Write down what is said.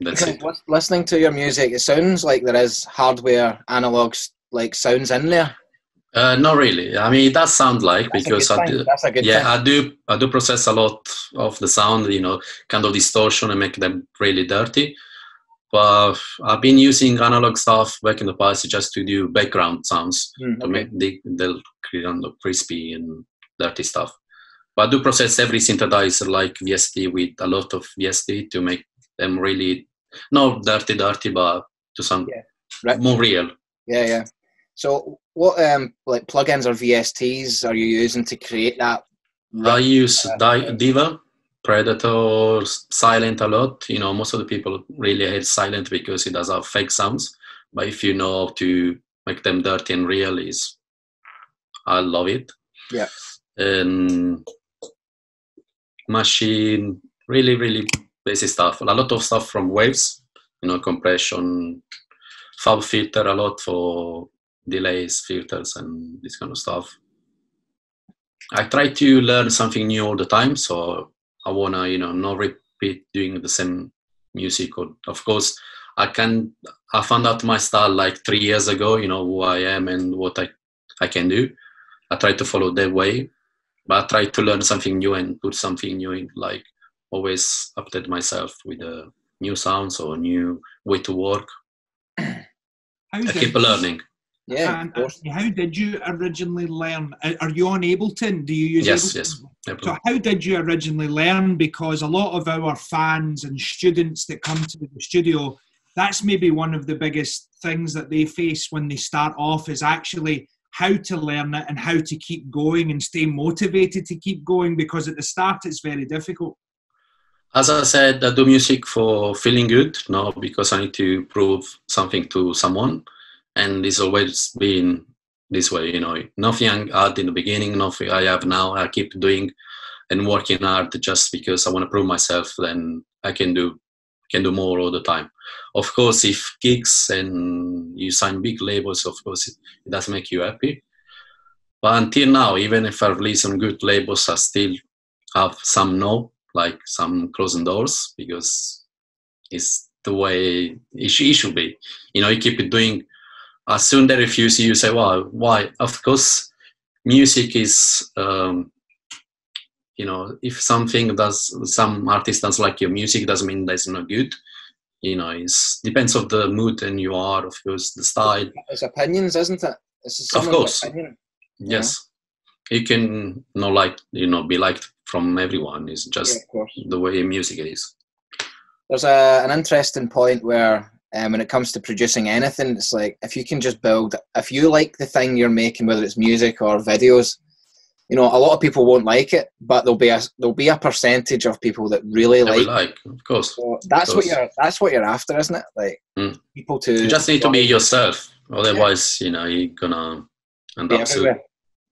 That's listening to your music, it sounds like there is hardware analogs, like sounds in there. Not really. I mean, it does sound like, because I do process a lot of the sound, you know, kind of distortion and make them really dirty. But I've been using analog stuff back in the past just to do background sounds to make the crispy and dirty stuff. But I do process every synthesizer like VST with a lot of VST to make them really, not dirty, dirty, but to sound more real. Yeah, yeah. So what like plugins or VSTs are you using to create that? I use Diva, Predator, Silent a lot. You know, most of the people really hate Silent because it does have fake sounds. But if you know how to make them dirty and real, I love it. Yeah. And Machine, really, really basic stuff. A lot of stuff from Waves, you know, compression, FabFilter a lot for delays, filters, and this kind of stuff. I try to learn something new all the time, so I wanna, you know, not repeat doing the same music. Of course, I found out my style like 3 years ago, you know, who I am and what I can do. I try to follow that way, but I try to learn something new and put something new in, like always update myself with new sounds or new way to work. I keep learning. Yeah, of course. How did you originally learn? Are you on Ableton? Do you use Ableton? Yes. So how did you originally learn? Because a lot of our fans and students that come to the studio, that's maybe one of the biggest things that they face when they start off, is actually how to learn it and how to keep going and stay motivated to keep going, because at the start it's very difficult. As I said, I do music for feeling good, no, because I need to prove something to someone. And it's always been this way, you know, nothing I had in the beginning, nothing I have now. I keep doing and working hard just because I want to prove myself, then I can do more all the time. Of course, if gigs and you sign big labels, of course, it does make you happy. But until now, even if I release some good labels, I still have some no, like some closing doors, because it's the way it should be. You know, you keep it doing. As soon as they refuse you, you say, well, why? Of course, music is, you know, if some artist doesn't like your music, doesn't mean that's not good. You know, it depends on the mood and you are, of course, the style. It's opinions, isn't it? It's of course. Opinion. Yes. Yeah. You can not like, you know, be liked from everyone. It's just the way music is. There's an interesting point where, when it comes to producing anything, it's like, if you can just build, if you like the thing you're making, whether it's music or videos, you know, a lot of people won't like it, but there'll be a percentage of people that really like. Of course. So that's what you're after, isn't it? Like people to. You just need to be yourself, otherwise, you know, you're gonna end up.